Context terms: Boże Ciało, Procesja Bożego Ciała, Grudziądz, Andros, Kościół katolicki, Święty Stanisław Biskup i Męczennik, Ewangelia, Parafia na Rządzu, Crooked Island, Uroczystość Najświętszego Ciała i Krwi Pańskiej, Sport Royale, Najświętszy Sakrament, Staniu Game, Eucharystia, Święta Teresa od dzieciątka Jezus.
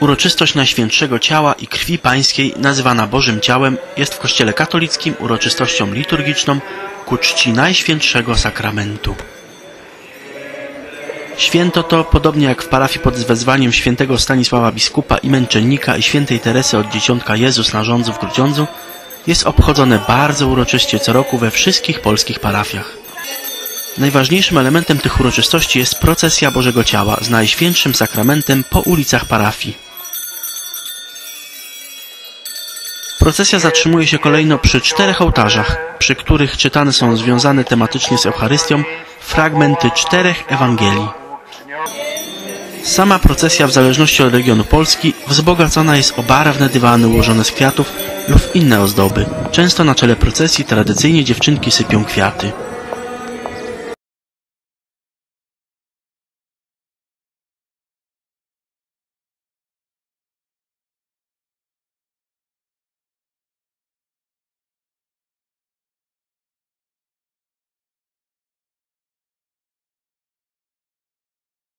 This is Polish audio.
Uroczystość Najświętszego Ciała i Krwi Pańskiej, nazywana Bożym Ciałem, jest w Kościele katolickim uroczystością liturgiczną ku czci Najświętszego Sakramentu. Święto to, podobnie jak w parafii pod wezwaniem Świętego Stanisława Biskupa i Męczennika i Świętej Teresy od dzieciątka Jezus na Żądzu w Grudziądzu, jest obchodzone bardzo uroczyście co roku we wszystkich polskich parafiach. Najważniejszym elementem tych uroczystości jest procesja Bożego Ciała z Najświętszym Sakramentem po ulicach parafii. Procesja zatrzymuje się kolejno przy czterech ołtarzach, przy których czytane są związane tematycznie z Eucharystią fragmenty czterech Ewangelii. Sama procesja, w zależności od regionu Polski, wzbogacona jest o barwne dywany ułożone z kwiatów lub inne ozdoby. Często na czele procesji tradycyjnie dziewczynki sypią kwiaty.